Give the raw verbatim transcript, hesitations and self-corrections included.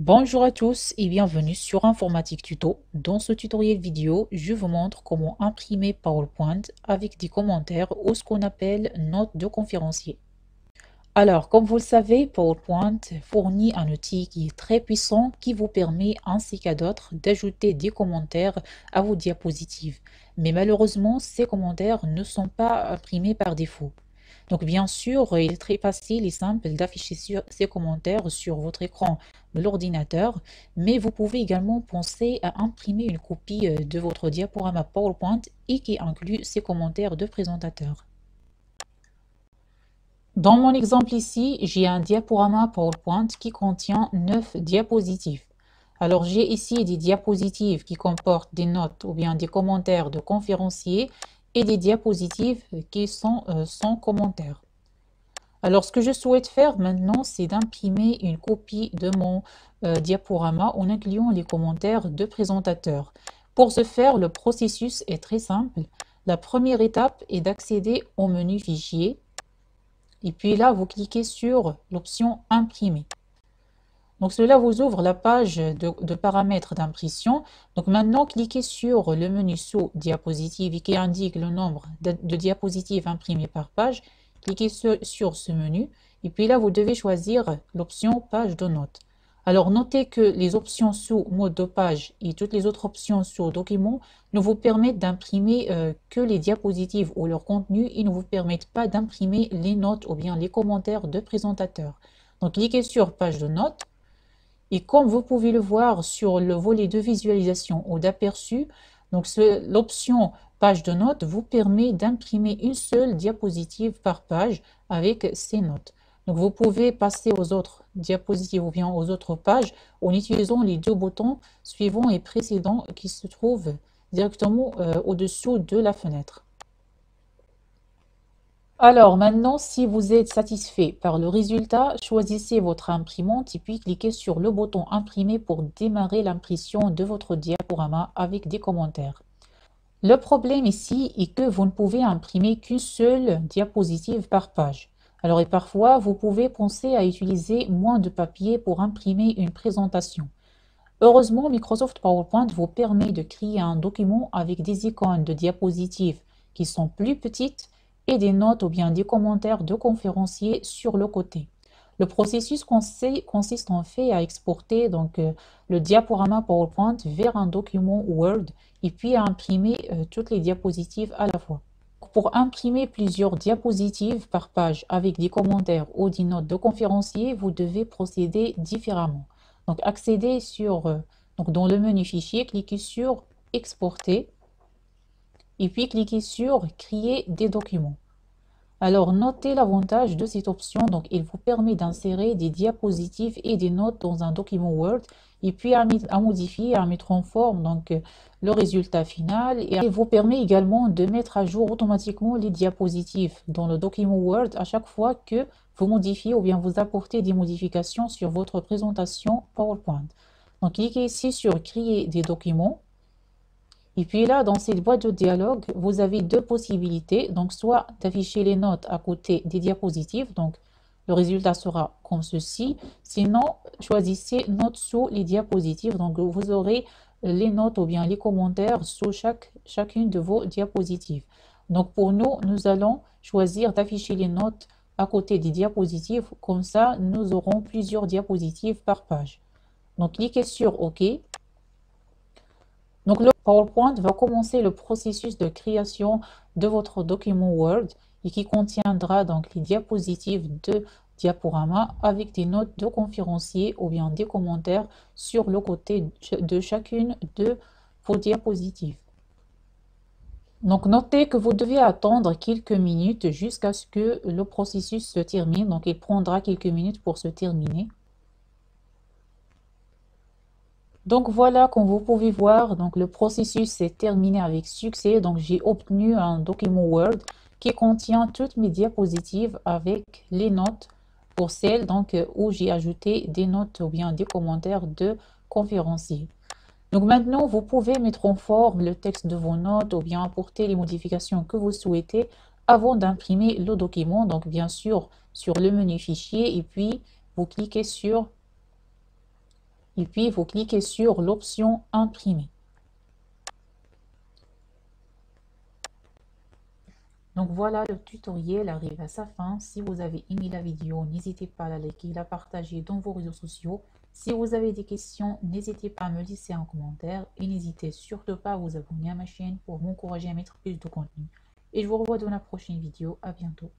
Bonjour à tous et bienvenue sur Informatique Tuto. Dans ce tutoriel vidéo, je vous montre comment imprimer PowerPoint avec des commentaires ou ce qu'on appelle notes de conférencier. Alors, comme vous le savez, PowerPoint fournit un outil qui est très puissant qui vous permet ainsi qu'à d'autres d'ajouter des commentaires à vos diapositives. Mais malheureusement, ces commentaires ne sont pas imprimés par défaut. Donc bien sûr, il est très facile et simple d'afficher ces commentaires sur votre écran de l'ordinateur, mais vous pouvez également penser à imprimer une copie de votre diaporama PowerPoint et qui inclut ces commentaires de présentateur. Dans mon exemple ici, j'ai un diaporama PowerPoint qui contient neuf diapositives. Alors j'ai ici des diapositives qui comportent des notes ou bien des commentaires de conférenciers, et des diapositives qui sont euh, sans commentaire. Alors ce que je souhaite faire maintenant, c'est d'imprimer une copie de mon euh, diaporama en incluant les commentaires de présentateurs. Pour ce faire, le processus est très simple. La première étape est d'accéder au menu Fichier et puis là vous cliquez sur l'option Imprimer. Donc cela vous ouvre la page de, de paramètres d'impression. Donc maintenant, cliquez sur le menu sous diapositive qui indique le nombre de, de diapositives imprimées par page. Cliquez sur, sur ce menu et puis là, vous devez choisir l'option page de notes. Alors notez que les options sous mode de page et toutes les autres options sous document ne vous permettent d'imprimer euh, que les diapositives ou leur contenu et ne vous permettent pas d'imprimer les notes ou bien les commentaires de présentateurs. Donc cliquez sur page de notes. Et comme vous pouvez le voir sur le volet de visualisation ou d'aperçu, l'option page de notes vous permet d'imprimer une seule diapositive par page avec ces notes. Donc vous pouvez passer aux autres diapositives ou bien aux autres pages en utilisant les deux boutons suivants et précédents qui se trouvent directement euh, au-dessous de la fenêtre. Alors maintenant, si vous êtes satisfait par le résultat, choisissez votre imprimante et puis cliquez sur le bouton Imprimer pour démarrer l'impression de votre diaporama avec des commentaires. Le problème ici est que vous ne pouvez imprimer qu'une seule diapositive par page. Alors et parfois, vous pouvez penser à utiliser moins de papier pour imprimer une présentation. Heureusement, Microsoft PowerPoint vous permet de créer un document avec des icônes de diapositives qui sont plus petites et des notes ou bien des commentaires de conférenciers sur le côté. Le processus consiste en fait à exporter donc, euh, le diaporama PowerPoint vers un document Word et puis à imprimer euh, toutes les diapositives à la fois. Pour imprimer plusieurs diapositives par page avec des commentaires ou des notes de conférenciers, vous devez procéder différemment. Donc accédez sur, euh, donc, dans le menu Fichier, cliquez sur Exporter. Et puis cliquez sur Créer des documents. Alors notez l'avantage de cette option, donc il vous permet d'insérer des diapositives et des notes dans un document Word et puis à, à modifier, à mettre en forme donc le résultat final, et il vous permet également de mettre à jour automatiquement les diapositives dans le document Word à chaque fois que vous modifiez ou bien vous apportez des modifications sur votre présentation PowerPoint. Donc cliquez ici sur Créer des documents. Et puis là, dans cette boîte de dialogue, vous avez deux possibilités. Donc, soit d'afficher les notes à côté des diapositives. Donc, le résultat sera comme ceci. Sinon, choisissez notes sous les diapositives. Donc, vous aurez les notes ou bien les commentaires sous chaque, chacune de vos diapositives. Donc, pour nous, nous allons choisir d'afficher les notes à côté des diapositives. Comme ça, nous aurons plusieurs diapositives par page. Donc, cliquez sur OK. Donc, le PowerPoint va commencer le processus de création de votre document Word et qui contiendra donc les diapositives de diaporama avec des notes de conférencier ou bien des commentaires sur le côté de chacune de vos diapositives. Donc, notez que vous devez attendre quelques minutes jusqu'à ce que le processus se termine. Donc, il prendra quelques minutes pour se terminer. Donc voilà, comme vous pouvez voir, donc le processus s'est terminé avec succès. Donc j'ai obtenu un document Word qui contient toutes mes diapositives avec les notes pour celles donc, où j'ai ajouté des notes ou bien des commentaires de conférenciers. Donc maintenant, vous pouvez mettre en forme le texte de vos notes ou bien apporter les modifications que vous souhaitez avant d'imprimer le document. Donc bien sûr, sur le menu Fichier et puis vous cliquez sur et puis vous cliquez sur l'option « Imprimer ». Donc voilà, le tutoriel arrive à sa fin. Si vous avez aimé la vidéo, n'hésitez pas à la liker, la partager dans vos réseaux sociaux. Si vous avez des questions, n'hésitez pas à me laisser un commentaire et n'hésitez surtout pas à vous abonner à ma chaîne pour m'encourager à mettre plus de contenu. Et je vous revois dans la prochaine vidéo. À bientôt.